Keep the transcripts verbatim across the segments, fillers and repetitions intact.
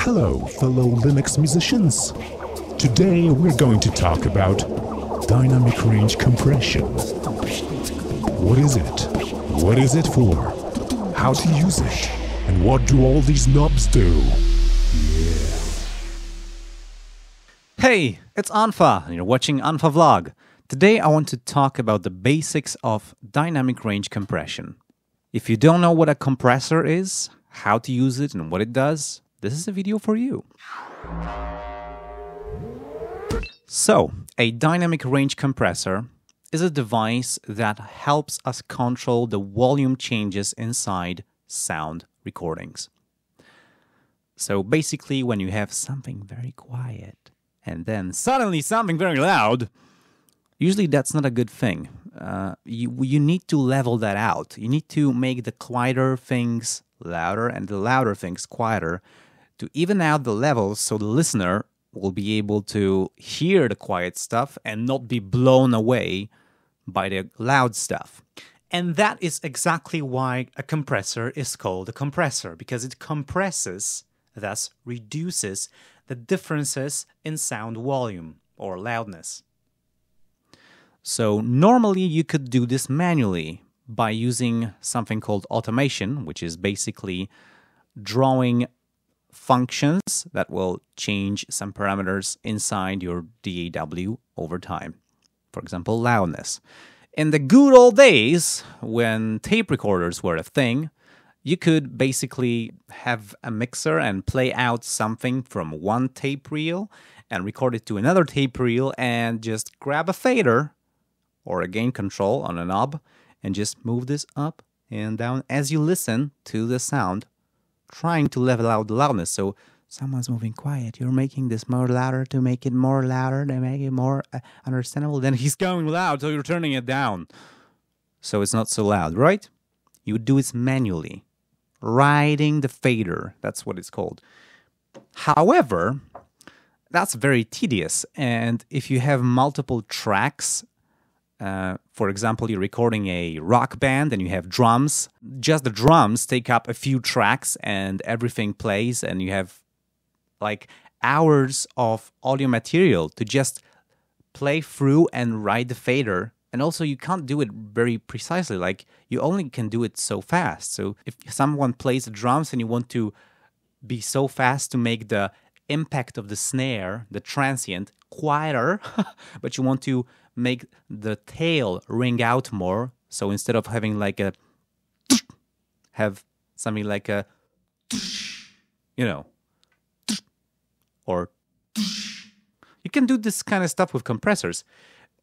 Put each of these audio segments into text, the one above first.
Hello, fellow Linux musicians! Today we're going to talk about dynamic range compression. What is it? What is it for? How to use it? And what do all these knobs do? Yeah. Hey, it's Anfa, and you're watching Anfa Vlog. Today I want to talk about the basics of dynamic range compression. If you don't know what a compressor is, how to use it and what it does, this is a video for you. So, a dynamic range compressor is a device that helps us control the volume changes inside sound recordings. So basically, when you have something very quiet and then suddenly something very loud, usually that's not a good thing. Uh, you, you need to level that out. You need to make the quieter things louder and the louder things quieter to even out the levels so the listener will be able to hear the quiet stuff and not be blown away by the loud stuff. And that is exactly why a compressor is called a compressor, because it compresses, thus reduces, the differences in sound volume or loudness. So normally you could do this manually by using something called automation, which is basically drawing functions that will change some parameters inside your D A W over time. For example, loudness. In the good old days, when tape recorders were a thing, you could basically have a mixer and play out something from one tape reel and record it to another tape reel and just grab a fader or a gain control on a knob and just move this up and down as you listen to the sound, trying to level out the loudness. So someone's moving quiet, you're making this more louder to make it more louder, to make it more uh, understandable. Then he's going loud, so you're turning it down, so it's not so loud, right? You do it manually, riding the fader, that's what it's called. However, that's very tedious, and if you have multiple tracks, Uh, for example, you're recording a rock band and you have drums. Just the drums take up a few tracks and everything plays, and you have like hours of audio material to just play through and ride the fader. And also you can't do it very precisely, like you only can do it so fast. So if someone plays the drums and you want to be so fast to make the impact of the snare, the transient, quieter, but you want to make the tail ring out more, so instead of having like a have something like a, you know, or you can do this kind of stuff with compressors.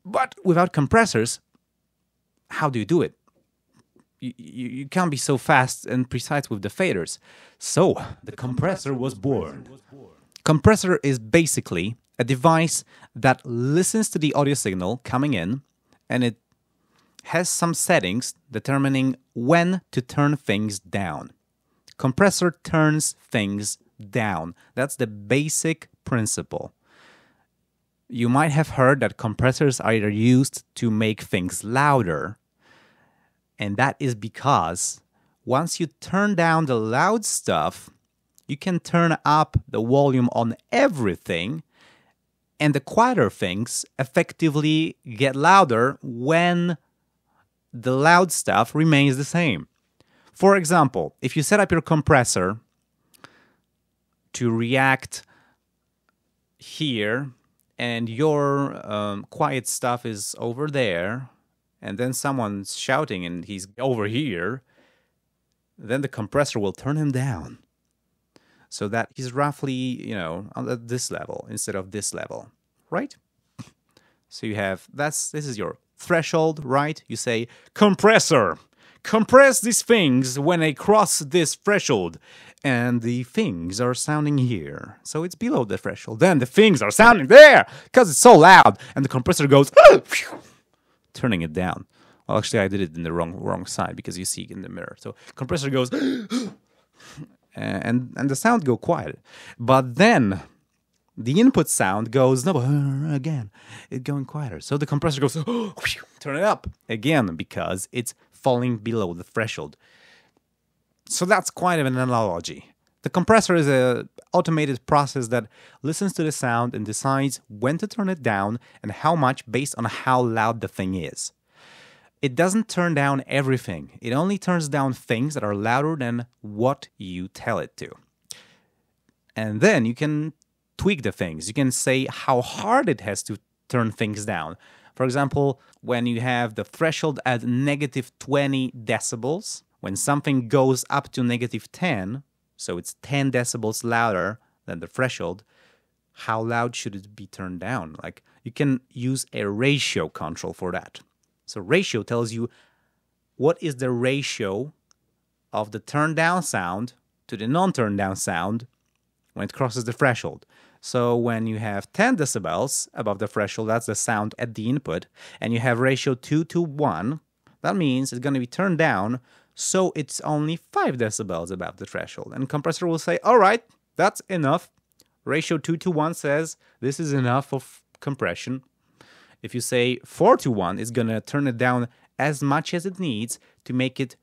But without compressors, how do you do it? You, you, you can't be so fast and precise with the faders. So the, the compressor, compressor was born. Was born. Compressor is basically a device that listens to the audio signal coming in, and it has some settings determining when to turn things down. Compressor turns things down. That's the basic principle. You might have heard that compressors are used to make things louder, and that is because once you turn down the loud stuff, you can turn up the volume on everything, and the quieter things effectively get louder when the loud stuff remains the same. For example, if you set up your compressor to react here and your um, quiet stuff is over there, and then someone's shouting and he's over here, then the compressor will turn him down, so that he's roughly, you know, at this level instead of this level, right? So you have, that's this is your threshold, right? You say, compressor, compress these things when they cross this threshold, and the things are sounding here, so it's below the threshold. Then the things are sounding there, because it's so loud, and the compressor goes, ah! Turning it down. Well, actually, I did it in the wrong, wrong side, because you see it in the mirror. So compressor goes, And, and the sound go quiet, but then the input sound goes no, again, it's going quieter. So the compressor goes, oh, turn it up again, because it's falling below the threshold. So that's quite an analogy. The compressor is an automated process that listens to the sound and decides when to turn it down and how much based on how loud the thing is. It doesn't turn down everything. It only turns down things that are louder than what you tell it to. And then you can tweak the things. You can say how hard it has to turn things down. For example, when you have the threshold at negative twenty decibels, when something goes up to negative ten, so it's ten decibels louder than the threshold, how loud should it be turned down? Like, you can use a ratio control for that. So ratio tells you what is the ratio of the turned down sound to the non-turned down sound when it crosses the threshold. So when you have ten decibels above the threshold, that's the sound at the input, and you have ratio two to one, that means it's going to be turned down, so it's only five decibels above the threshold. And compressor will say, all right, that's enough. Ratio two to one says this is enough of compression. If you say four to one, it's going to turn it down as much as it needs to make it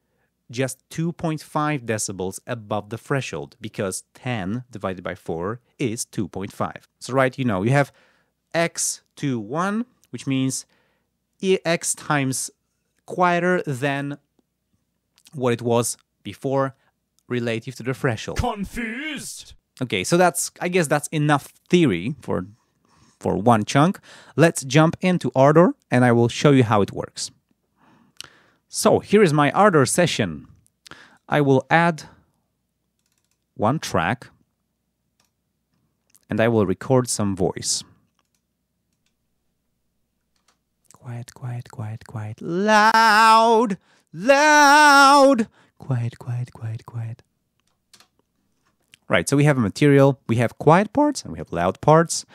just two point five decibels above the threshold, because ten divided by four is two point five. So, right, you know, you have x two one, which means x times quieter than what it was before relative to the threshold. Confused! Okay, so that's, I guess that's enough theory for... for one chunk. Let's jump into Ardour and I will show you how it works. So here is my Ardour session. I will add one track and I will record some voice. Quiet, quiet, quiet, quiet. Loud, loud. Quiet, quiet, quiet, quiet. Right, so we have a material. We have quiet parts and we have loud parts.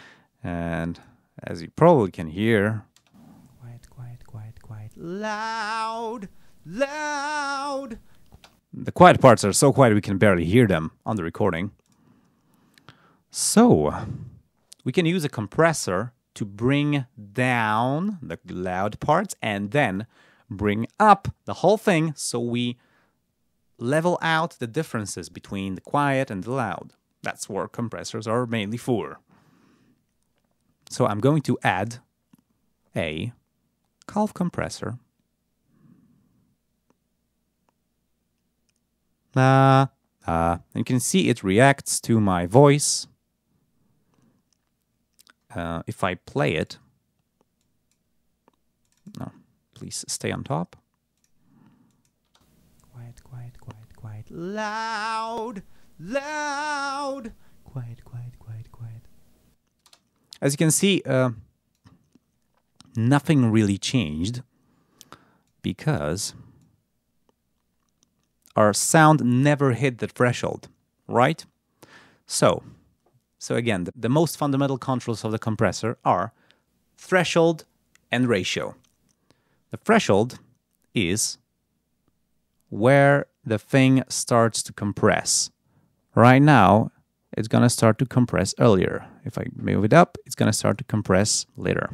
And as you probably can hear, quiet, quiet, quiet, quiet, loud, loud. The quiet parts are so quiet we can barely hear them on the recording. So we can use a compressor to bring down the loud parts and then bring up the whole thing, so we level out the differences between the quiet and the loud. That's what compressors are mainly for. So I'm going to add a Calf Compressor. Uh, uh, you can see it reacts to my voice. Uh, if I play it... No, please stay on top. Quiet, quiet, quiet, quiet. Loud, loud. Quiet, quiet, quiet, quiet. As you can see, uh, nothing really changed because our sound never hit the threshold, right? So, so again, the, the most fundamental controls of the compressor are threshold and ratio. The threshold is where the thing starts to compress. Right now, it's going to start to compress earlier. If I move it up, it's going to start to compress later.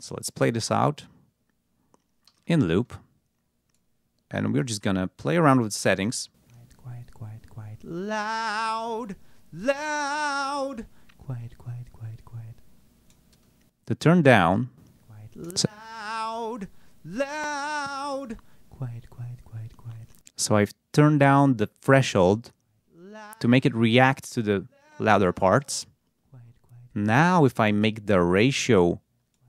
So let's play this out in loop. And we're just going to play around with settings. Quiet, quiet, quiet, quiet. Loud, loud. Quiet, quiet, quiet, quiet. To turn down. Quiet, loud, loud. Quiet, quiet, quiet, quiet. So I've turned down the threshold to make it react to the louder parts. Now if I make the ratio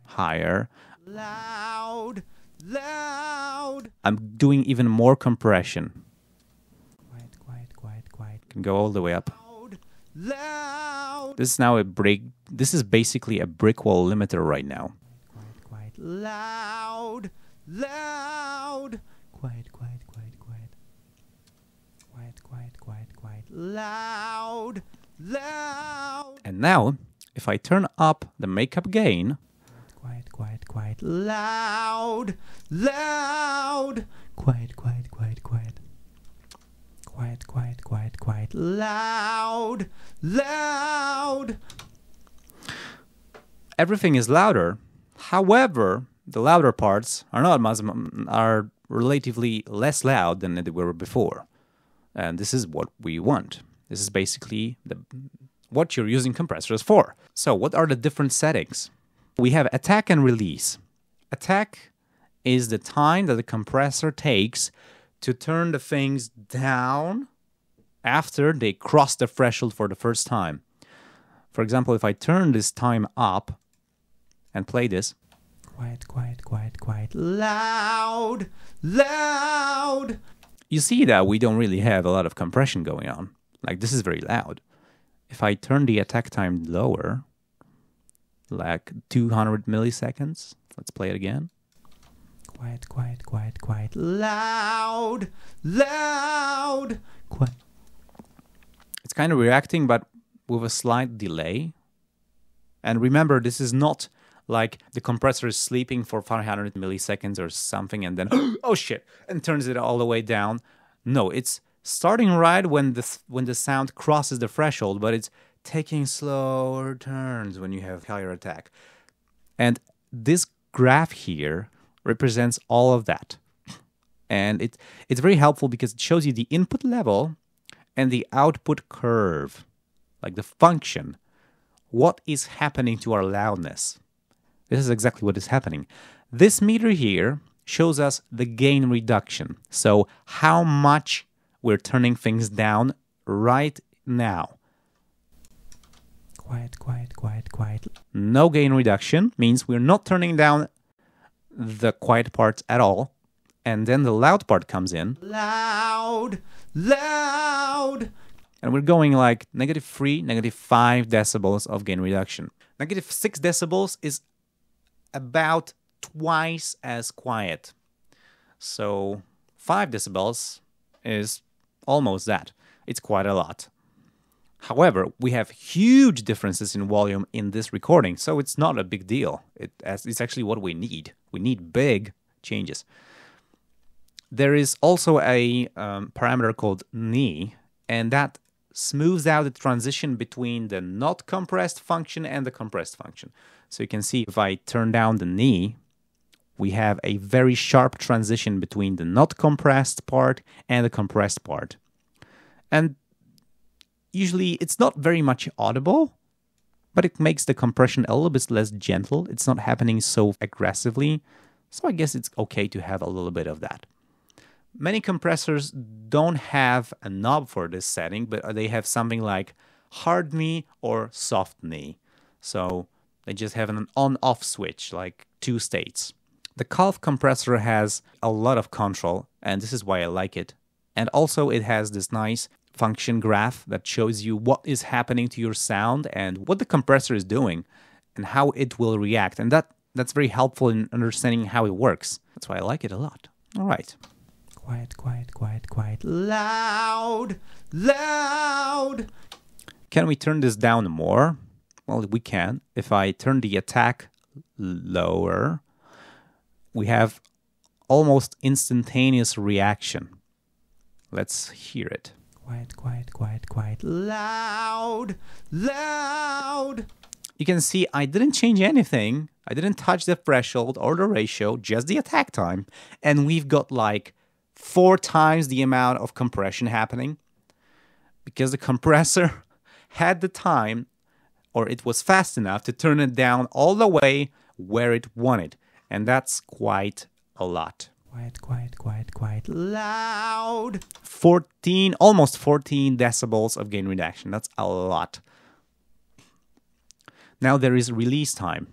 higher, loud, loud, I'm doing even more compression. Quiet, quiet, quiet, quiet. Can go all the way up. Loud, loud. This is now a break. This is basically a brick wall limiter right now. Quiet, quiet, loud, loud. Quiet, quiet, quiet, quiet. Quiet, quiet, quiet, quiet. Loud, loud. And now if I turn up the makeup gain, quiet, quiet, quiet, loud, loud, quiet, quiet, quiet, quiet, quiet, quiet, quiet, quiet, loud, loud. Everything is louder. However, the louder parts are not are relatively less loud than they were before, and this is what we want. This is basically the, what you're using compressors for. So what are the different settings? We have attack and release. Attack is the time that the compressor takes to turn the things down after they cross the threshold for the first time. For example, if I turn this time up and play this, quiet, quiet, quiet, quiet, loud, loud, you see that we don't really have a lot of compression going on. Like, this is very loud. If I turn the attack time lower, like two hundred milliseconds, let's play it again. Quiet, quiet, quiet, quiet, loud, loud, quiet. It's kind of reacting, but with a slight delay. And remember, this is not like the compressor is sleeping for five hundred milliseconds or something and then, oh shit, and turns it all the way down. No, it's starting right when the, when the sound crosses the threshold, but it's taking slower turns when you have higher attack. And this graph here represents all of that. And it, it's very helpful because it shows you the input level and the output curve, like the function. What is happening to our loudness? This is exactly what is happening. This meter here shows us the gain reduction. So how much we're turning things down right now. Quiet, quiet, quiet, quiet. No gain reduction means we're not turning down the quiet parts at all, and then the loud part comes in. Loud, loud! And we're going like negative three, negative five decibels of gain reduction. Negative six decibels is about twice as quiet. So five decibels is almost that. It's quite a lot. However, we have huge differences in volume in this recording, so it's not a big deal. It, it's actually what we need. We need big changes. There is also a um, parameter called knee, and that smooths out the transition between the not compressed function and the compressed function. So you can see if I turn down the knee, we have a very sharp transition between the not compressed part and the compressed part. And usually it's not very much audible, but it makes the compression a little bit less gentle. It's not happening so aggressively. So I guess it's okay to have a little bit of that. Many compressors don't have a knob for this setting, but they have something like hard knee or soft knee. So they just have an on-off switch, like two states. The Calf compressor has a lot of control, and this is why I like it. And also it has this nice function graph that shows you what is happening to your sound and what the compressor is doing and how it will react. And that, that's very helpful in understanding how it works. That's why I like it a lot. All right. Quiet, quiet, quiet, quiet. Loud, loud. Can we turn this down more? Well, we can. If I turn the attack lower, we have almost instantaneous reaction. Let's hear it. Quiet, quiet, quiet, quiet, loud, loud. You can see I didn't change anything. I didn't touch the threshold or the ratio, just the attack time. And we've got like four times the amount of compression happening because the compressor had the time, or it was fast enough to turn it down all the way where it wanted. And that's quite a lot. Quiet, quiet, quiet, quiet, loud. fourteen, almost fourteen decibels of gain reduction. That's a lot. Now there is release time.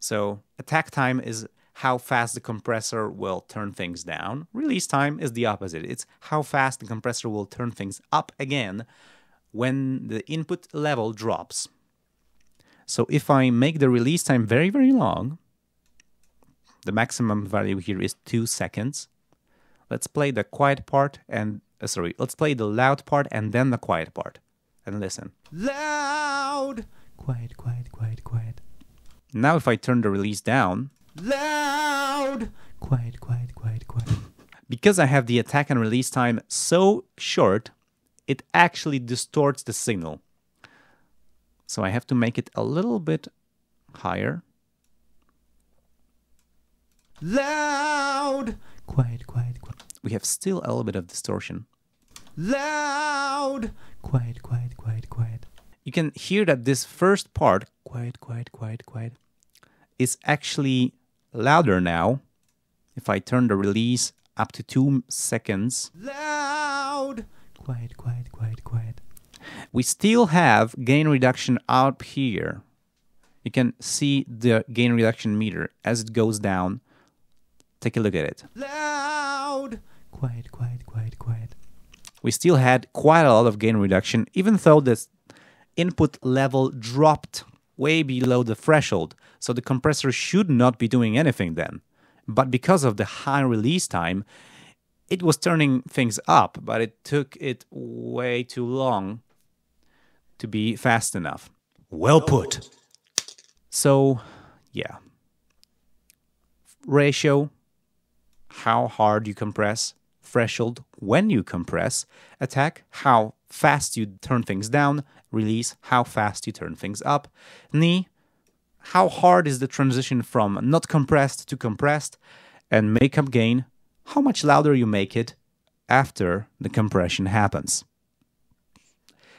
So attack time is how fast the compressor will turn things down. Release time is the opposite. It's how fast the compressor will turn things up again when the input level drops. So if I make the release time very, very long, the maximum value here is two seconds. Let's play the quiet part and, uh, sorry, let's play the loud part and then the quiet part. And listen. Loud! Quiet, quiet, quiet, quiet. Now if I turn the release down. Loud! Quiet, quiet, quiet, quiet. Because I have the attack and release time so short, it actually distorts the signal. So I have to make it a little bit higher. Loud! Quiet, quiet, quiet. We have still a little bit of distortion. Loud! quiet, quiet, quiet, quiet. You can hear that this first part, quiet, quiet, quiet, quiet, is actually louder now. If I turn the release up to two seconds. Loud! Quiet, quiet, quiet, quiet. We still have gain reduction out here. You can see the gain reduction meter as it goes down. Take a look at it. Loud! Quiet, quiet, quiet, quiet. We still had quite a lot of gain reduction, even though this input level dropped way below the threshold, so the compressor should not be doing anything then. But because of the high release time, it was turning things up, but it took it way too long to be fast enough. Well put. So, yeah. Ratio, how hard you compress. Threshold, when you compress. Attack, how fast you turn things down. Release, how fast you turn things up. Knee, how hard is the transition from not compressed to compressed? And makeup gain, how much louder you make it after the compression happens.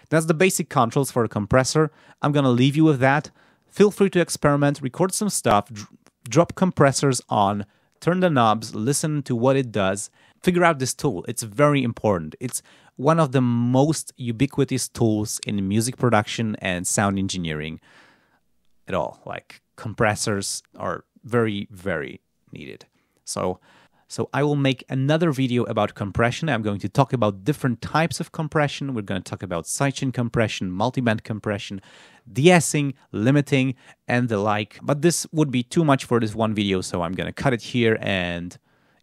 That's the basic controls for a compressor. I'm gonna leave you with that. Feel free to experiment, record some stuff, dr- drop compressors on, turn the knobs, listen to what it does. Figure out this tool. It's very important. It's one of the most ubiquitous tools in music production and sound engineering at all. Like, compressors are very, very needed. So, so I will make another video about compression. I'm going to talk about different types of compression. We're going to talk about sidechain compression, multiband compression, de-essing, limiting, and the like. But this would be too much for this one video, so I'm going to cut it here. And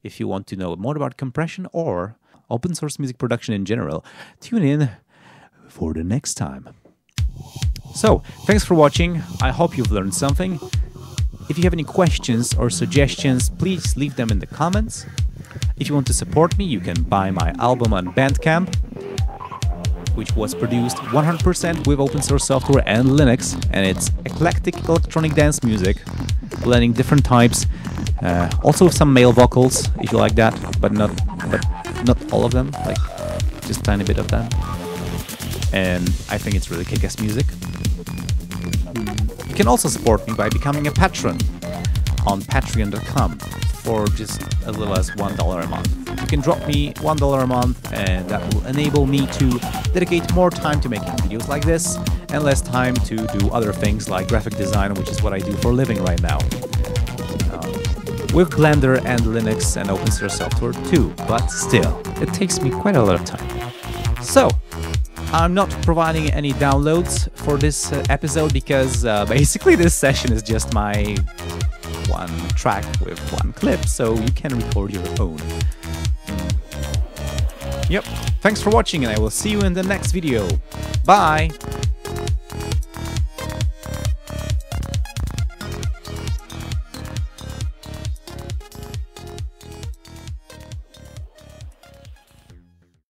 if you want to know more about compression or open source music production in general, tune in for the next time. So, thanks for watching. I hope you've learned something. If you have any questions or suggestions, please leave them in the comments. If you want to support me, you can buy my album on Bandcamp, which was produced one hundred percent with open source software and Linux, and it's eclectic electronic dance music, blending different types. Uh, also some male vocals, if you like that, but not but not all of them, like just a tiny bit of them. And I think it's really kick-ass music. You can also support me by becoming a patron on patreon dot com for just as little as one dollar a month. You can drop me one dollar a month, and that will enable me to dedicate more time to making videos like this, and less time to do other things like graphic design, which is what I do for a living right now. With Blender and Linux and open source software too, but still, it takes me quite a lot of time. So, I'm not providing any downloads for this episode because uh, basically this session is just my one track with one clip, so you can record your own. Yep, thanks for watching, and I will see you in the next video. Bye!